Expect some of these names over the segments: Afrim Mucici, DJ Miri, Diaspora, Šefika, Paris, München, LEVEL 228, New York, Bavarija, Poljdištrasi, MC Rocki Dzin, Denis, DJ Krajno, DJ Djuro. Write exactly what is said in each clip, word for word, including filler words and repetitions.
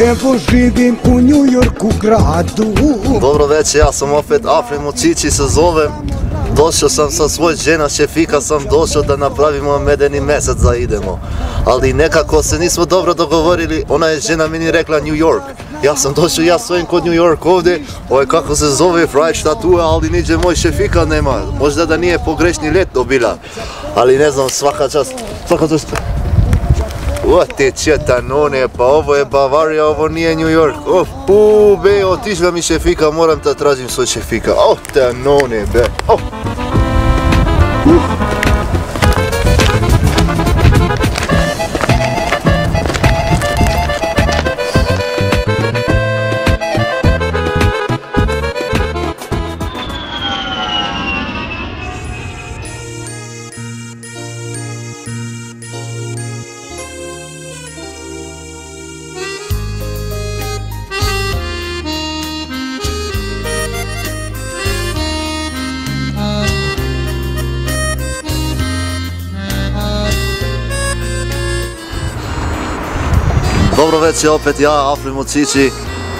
Evo živim u New Yorku gradu. Dobro večer, ja sam opet Afrim Mucici se zovem. Došao sam sa svoj žena Šefika, sam došao da napravimo medeni mjesec da idemo. Ali nekako se nismo dobro dogovorili, ona je žena meni rekla New York. Ja sam došao, ja stojim kod New York ovdje, ovo je kako se zove Fried Statue, ali niđe moj Šefika nema. Možda da nije pogrešni let dobila, ali ne znam, svaka čast, svaka čast. O te četanone, pa ovo je Bavarija, ovo nije New York. O pu, be, otišla mi Šefika, moram da tražim svoj Šefika. O te none, be. O. Dobro večer, opet ja, Afrim Mucici.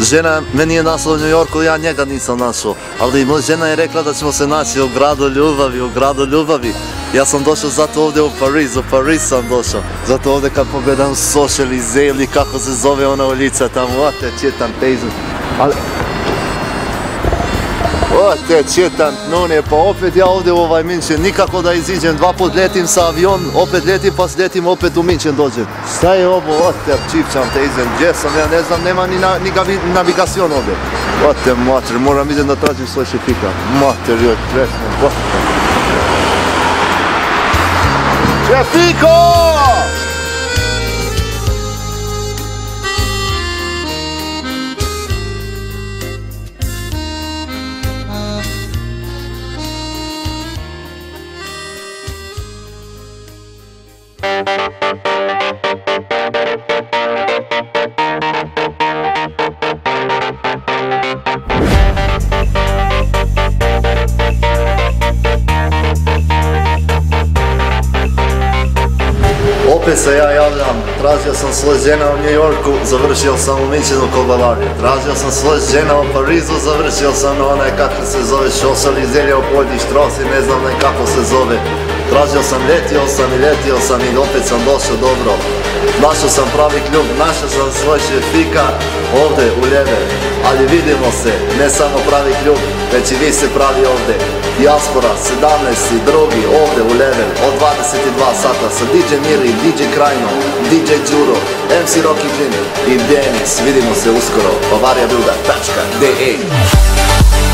Žena meni je našla u New Yorku, ja njega nisam našao. Ali moja žena je rekla da ćemo se naći u gradu ljubavi, u gradu ljubavi. Ja sam došao zato ovdje u Pariz, u Pariz sam došao. Zato ovdje kad pogledam Sošelize ili kako se zove ona ulica tamo. O te četan pejzan. Ali... O te četan, no ne, pa opet ja ovdje u ovaj Minčen, nikako da iziđem, dva put letim sa avion, opet letim pa sletim, opet u Minčen dođem. Šta je ovo, o te čipčam te izem, gdje sam, ja ne znam, nema ni navigacion ovdje. O te mater, moram idem da tražim svoj Šefika. Mater joj, tresno, o te. Šefiko! Opet se ja javljam, tražio sam svoje žena u New Yorku, završio sam u Miđenu Kogadaru. Tražio sam svoje žena u Parizu, završio sam na onaj kako se zove Šošelize u Poljdištrasi, ne znam ne kako se zove. Tražio sam, letio sam i letio sam i opet sam došao dobro. Našao sam pravi klub, našao sam svoj Šefika ovdje u LEVEL. Ali vidimo se, ne samo pravi klub, već i vi se pravi ovdje. Diaspora sedamnaesti drugi ovdje u LEVEL od dvadeset dva sata sa di džej Miri, di džej Krajno, di džej Djuro, em ce Rocki Dzin i Denis. Vidimo se uskoro, bavarija bilda tačka de.